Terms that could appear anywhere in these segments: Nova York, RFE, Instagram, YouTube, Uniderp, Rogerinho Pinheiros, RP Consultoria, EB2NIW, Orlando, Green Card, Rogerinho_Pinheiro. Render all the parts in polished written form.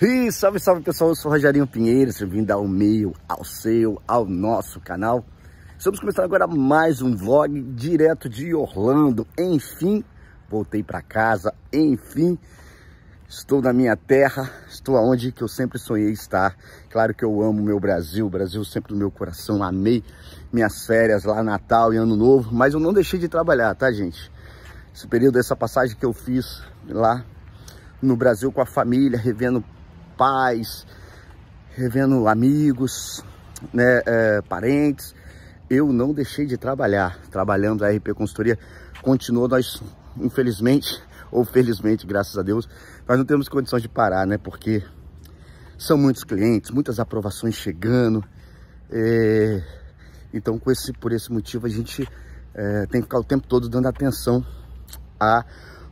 E salve, salve pessoal, eu sou o Rogerinho Pinheiros, bem-vindo ao meu, ao seu, ao nosso canal. Estamos começando agora mais um vlog direto de Orlando. Enfim, voltei para casa, enfim, estou na minha terra, estou aonde que eu sempre sonhei estar. Claro que eu amo meu Brasil, Brasil sempre no meu coração, amei minhas férias lá, Natal e Ano Novo, mas eu não deixei de trabalhar, tá gente? Esse período, essa passagem que eu fiz lá no Brasil com a família, revendo pais, revendo amigos, né, parentes, eu não deixei de trabalhar, trabalhando a RP Consultoria, continuou, nós infelizmente, ou felizmente, graças a Deus, nós não temos condições de parar, né, porque são muitos clientes, muitas aprovações chegando, então por esse motivo a gente tem que ficar o tempo todo dando atenção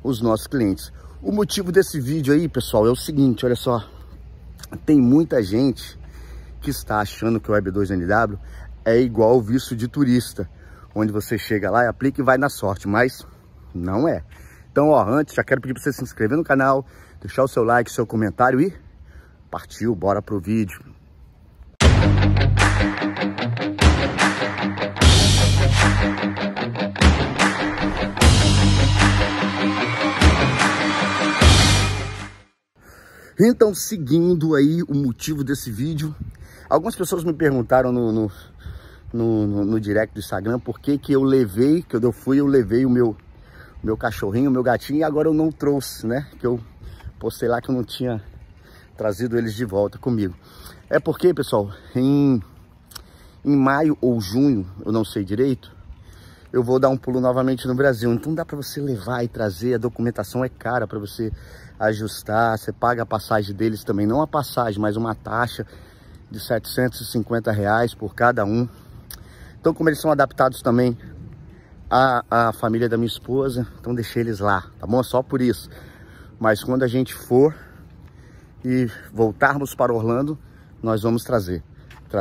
aos nossos clientes. O motivo desse vídeo aí, pessoal, é o seguinte, olha só, tem muita gente que está achando que o EB2NIW é igual ao visto de turista, onde você chega lá, aplica e vai na sorte, mas não é. Então, ó, antes, já quero pedir para você se inscrever no canal, deixar o seu like, seu comentário e partiu, bora pro vídeo. Então, seguindo aí o motivo desse vídeo, algumas pessoas me perguntaram no direct do Instagram por que que eu levei, eu levei o meu cachorrinho, o meu gatinho, e agora eu não trouxe, né? Que eu postei lá que eu não tinha trazido eles de volta comigo. É porque, pessoal, em maio ou junho, eu não sei direito, eu vou dar um pulo novamente no Brasil. Então dá para você levar e trazer, a documentação é cara para você ajustar, você paga a passagem deles também, não a passagem, mas uma taxa de R$ 750 por cada um. Então, como eles são adaptados também à família da minha esposa, então deixei eles lá, tá bom? Só por isso. Mas quando a gente for e voltarmos para Orlando, nós vamos trazer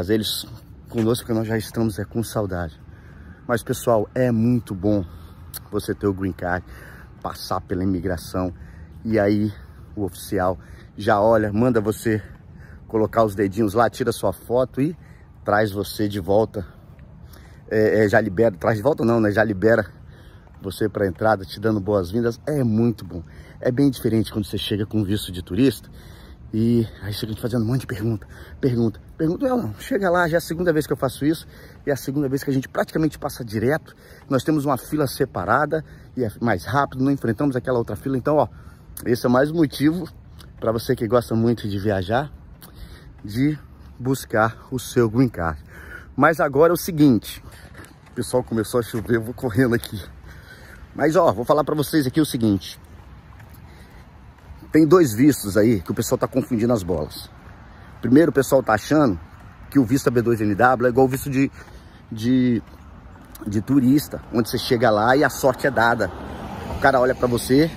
eles conosco, porque nós já estamos com saudade. Mas, pessoal, é muito bom você ter o green card, passar pela imigração, e aí o oficial já olha, manda você colocar os dedinhos lá, tira sua foto e traz você de volta. Já libera, traz de volta não, né? Já libera você para a entrada, te dando boas-vindas. É muito bom. É bem diferente quando você chega com visto de turista e aí chega te fazendo um monte de pergunta. Não, chega lá, já é a segunda vez que eu faço isso, e é a segunda vez que a gente praticamente passa direto. Nós temos uma fila separada e é mais rápido, não enfrentamos aquela outra fila. Então, ó, esse é mais um motivo para você que gosta muito de viajar, de buscar o seu green card. Mas agora é o seguinte, o pessoal começou a chover, eu vou correndo aqui. Mas, ó, vou falar para vocês aqui o seguinte. Tem dois vistos aí que o pessoal tá confundindo as bolas. Primeiro, o pessoal tá achando que o visto EB2NIW é igual o visto de turista, onde você chega lá e a sorte é dada. O cara olha para você,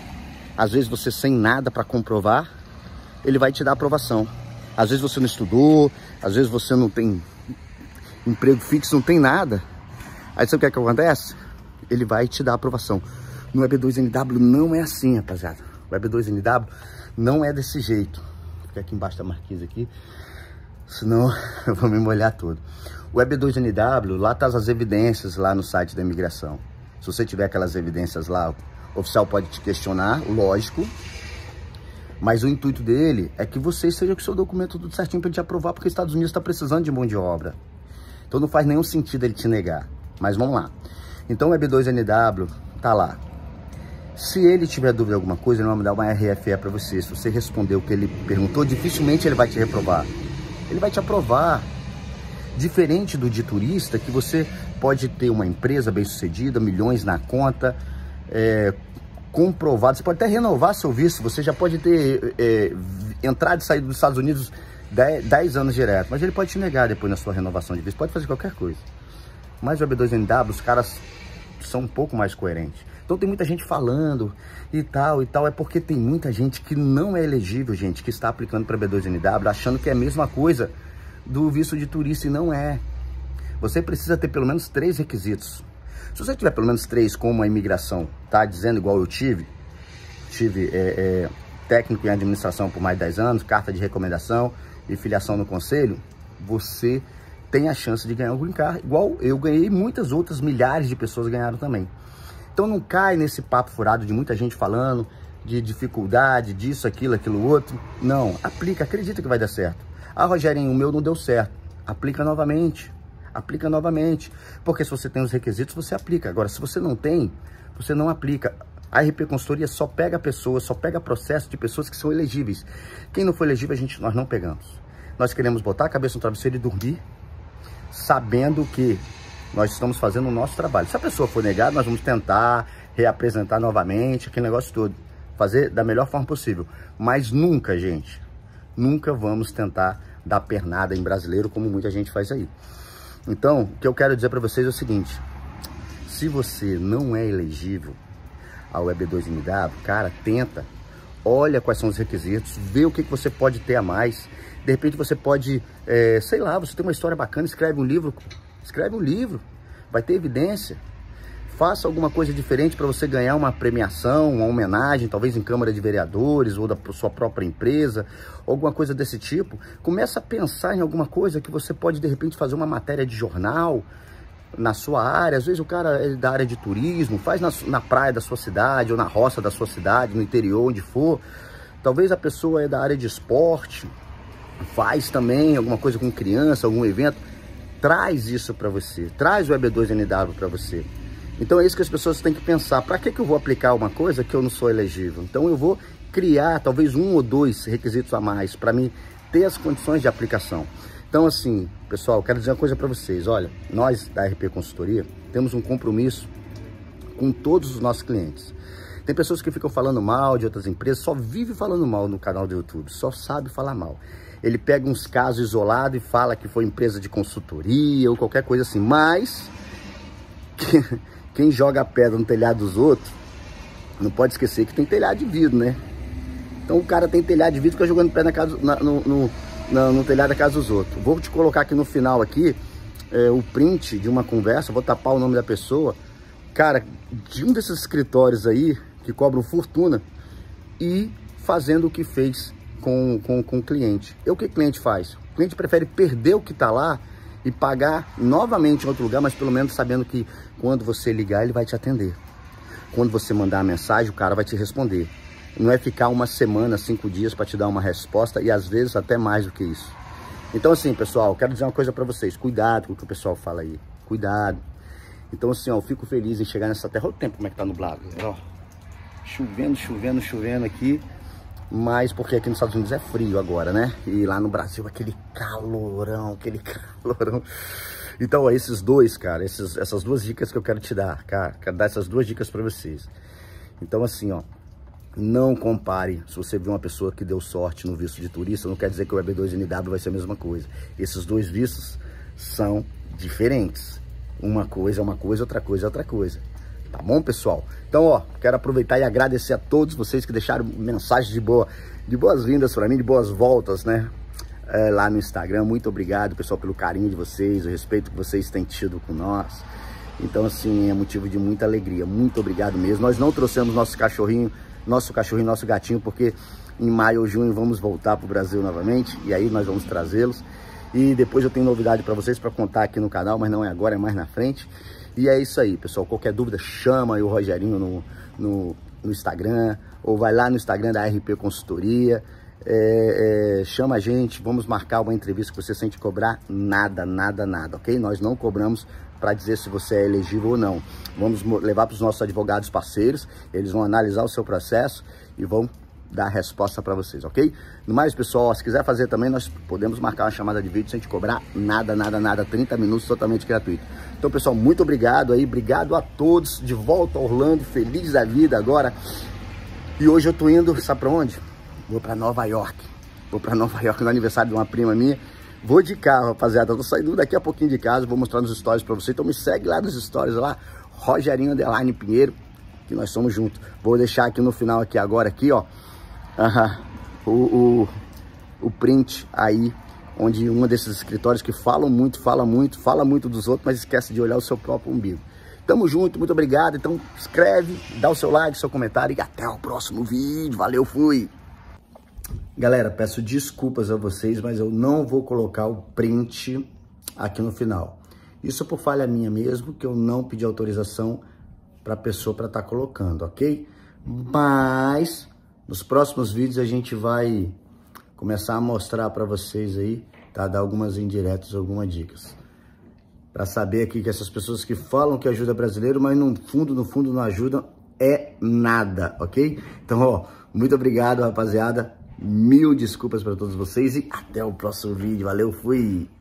às vezes você sem nada para comprovar, ele vai te dar aprovação. Às vezes você não estudou, às vezes você não tem emprego fixo, não tem nada. Aí sabe o que é que acontece? Ele vai te dar aprovação. No EB2NIW não é assim, rapaziada. O EB2NIW não é desse jeito. Vou ficar aqui embaixo da marquise aqui, senão eu vou me molhar todo. O EB2NIW, lá tá as evidências lá no site da imigração. Se você tiver aquelas evidências lá, o oficial pode te questionar, lógico. Mas o intuito dele é que você seja com o seu documento tudo certinho para ele te aprovar, porque os Estados Unidos está precisando de mão de obra. Então não faz nenhum sentido ele te negar. Mas vamos lá. Então o EB2NIW tá lá. Se ele tiver dúvida de alguma coisa, ele vai mandar uma RFE para você. Se você responder o que ele perguntou, dificilmente ele vai te reprovar. Ele vai te aprovar. Diferente do de turista, que você pode ter uma empresa bem-sucedida, milhões na conta, comprovado. Você pode até renovar seu visto. Você já pode ter entrado e saído dos Estados Unidos 10 anos direto. Mas ele pode te negar depois na sua renovação de visto. Pode fazer qualquer coisa. Mas o EB2NIW, os caras são um pouco mais coerentes. Então tem muita gente falando e tal, é porque tem muita gente que não é elegível, gente, que está aplicando para EB2NIW, achando que é a mesma coisa do visto de turista, e não é. Você precisa ter pelo menos 3 requisitos. Se você tiver pelo menos 3, como a imigração tá dizendo, igual eu tive técnico em administração por mais de 10 anos, carta de recomendação e filiação no conselho, você tem a chance de ganhar o Green Card, igual eu ganhei e muitas outras milhares de pessoas ganharam também. Então não cai nesse papo furado de muita gente falando de dificuldade, disso, aquilo, aquilo outro. Não, aplica, acredita que vai dar certo. Ah, Rogerinho, o meu não deu certo. Aplica novamente. Aplica novamente, porque se você tem os requisitos, você aplica. Agora, se você não tem, você não aplica. A RP Consultoria só pega pessoas, só pega processo de pessoas que são elegíveis. Quem não for elegível, nós não pegamos. Nós queremos botar a cabeça no travesseiro e dormir, sabendo que nós estamos fazendo o nosso trabalho. Se a pessoa for negada, nós vamos tentar reapresentar novamente, aquele negócio todo. Fazer da melhor forma possível. Mas nunca, gente, nunca vamos tentar dar pernada em brasileiro, como muita gente faz aí. Então, o que eu quero dizer para vocês é o seguinte: se você não é elegível ao EB2NIW, cara, tenta, olha quais são os requisitos, vê o que você pode ter a mais. De repente você pode, sei lá, você tem uma história bacana, escreve um livro, vai ter evidência. Faça alguma coisa diferente para você ganhar uma premiação, uma homenagem, talvez em Câmara de Vereadores ou da sua própria empresa, alguma coisa desse tipo. Começa a pensar em alguma coisa que você pode, de repente, fazer uma matéria de jornal na sua área. Às vezes o cara é da área de turismo, faz na praia da sua cidade ou na roça da sua cidade, no interior, onde for. Talvez a pessoa é da área de esporte, faz também alguma coisa com criança, algum evento. Traz isso para você, traz o EB2NW para você. Então é isso que as pessoas têm que pensar. Para que eu vou aplicar uma coisa que eu não sou elegível? Então eu vou criar talvez 1 ou 2 requisitos a mais para mim ter as condições de aplicação. Então assim, pessoal, quero dizer uma coisa para vocês. Olha, nós da RP Consultoria temos um compromisso com todos os nossos clientes. Tem pessoas que ficam falando mal de outras empresas, só vive falando mal no canal do YouTube, só sabe falar mal. Ele pega uns casos isolados e fala que foi empresa de consultoria ou qualquer coisa assim, mas... Quem joga pedra no telhado dos outros, não pode esquecer que tem telhado de vidro, né? Então o cara tem telhado de vidro, fica jogando pedra na casa, no telhado da casa dos outros. Vou te colocar aqui no final aqui, o print de uma conversa, vou tapar o nome da pessoa. Cara, de um desses escritórios aí, que cobram fortuna, e fazendo o que fez com o cliente. E o que o cliente faz? O cliente prefere perder o que tá lá e pagar novamente em outro lugar, mas pelo menos sabendo que quando você ligar, ele vai te atender. Quando você mandar a mensagem, o cara vai te responder. Não é ficar uma semana, 5 dias para te dar uma resposta, e às vezes até mais do que isso. Então assim, pessoal, quero dizer uma coisa para vocês. Cuidado com o que o pessoal fala aí. Cuidado. Então assim, ó, eu fico feliz em chegar nessa terra. Olha o tempo como é que tá nublado. Ó, chovendo, chovendo, chovendo aqui. Mas porque aqui nos Estados Unidos é frio agora, né? E lá no Brasil aquele calorão, aquele calorão. Então, ó, esses dois, cara, essas 2 dicas que eu quero te dar, cara. Quero dar essas 2 dicas pra vocês. Então, assim, ó, não compare. Se você vê uma pessoa que deu sorte no visto de turista, não quer dizer que o EB2NIW vai ser a mesma coisa. Esses 2 vistos são diferentes. Uma coisa é uma coisa, outra coisa é outra coisa. Tá bom, pessoal? Então, ó, quero aproveitar e agradecer a todos vocês que deixaram mensagens de boas-vindas pra mim, de boas voltas, né? Lá no Instagram. Muito obrigado, pessoal, pelo carinho de vocês, o respeito que vocês têm tido com nós. Então, assim, é motivo de muita alegria. Muito obrigado mesmo. Nós não trouxemos nosso gatinho, porque em maio ou junho vamos voltar pro Brasil novamente, e aí nós vamos trazê-los. E depois eu tenho novidade pra vocês pra contar aqui no canal, mas não é agora, é mais na frente. E é isso aí, pessoal. Qualquer dúvida, chama aí o Rogerinho no Instagram, ou vai lá no Instagram da RP Consultoria, chama a gente, vamos marcar uma entrevista com você sem te cobrar nada, nada, nada, ok? Nós não cobramos para dizer se você é elegível ou não. Vamos levar para os nossos advogados parceiros, eles vão analisar o seu processo e vão dar a resposta para vocês, ok? No mais, pessoal, se quiser fazer também, nós podemos marcar uma chamada de vídeo sem te cobrar nada, nada, nada, 30 minutos totalmente gratuito. Então, pessoal, muito obrigado aí, obrigado a todos, de volta a Orlando, feliz da vida agora. E hoje eu tô indo, sabe para onde? Vou para Nova York, no aniversário de uma prima minha. Vou de carro, rapaziada, eu tô saindo daqui a pouquinho de casa, vou mostrar nos stories para vocês, então me segue lá nos stories, lá, Rogerinho_Pinheiro, que nós somos juntos. Vou deixar aqui no final, aqui agora, aqui, ó, o print aí, onde um desses escritórios que fala muito dos outros, mas esquece de olhar o seu próprio umbigo. Tamo junto, muito obrigado. Então escreve, dá o seu like, seu comentário e até o próximo vídeo. Valeu, fui! Galera, peço desculpas a vocês, mas eu não vou colocar o print aqui no final. Isso é por falha minha mesmo, que eu não pedi autorização para a pessoa para estar colocando, ok? Mas nos próximos vídeos a gente vai começar a mostrar para vocês aí, tá? Dar algumas indiretas, algumas dicas. Para saber aqui que essas pessoas que falam que ajuda brasileiro, mas no fundo não ajudam é nada, ok? Então, ó, muito obrigado, rapaziada. Mil desculpas para todos vocês e até o próximo vídeo. Valeu, fui!